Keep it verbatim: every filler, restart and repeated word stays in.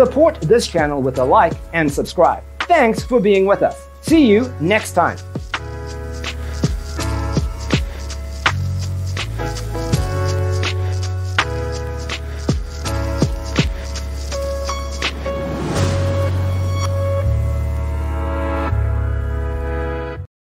Support this channel with a like and subscribe. Thanks for being with us. See you next time.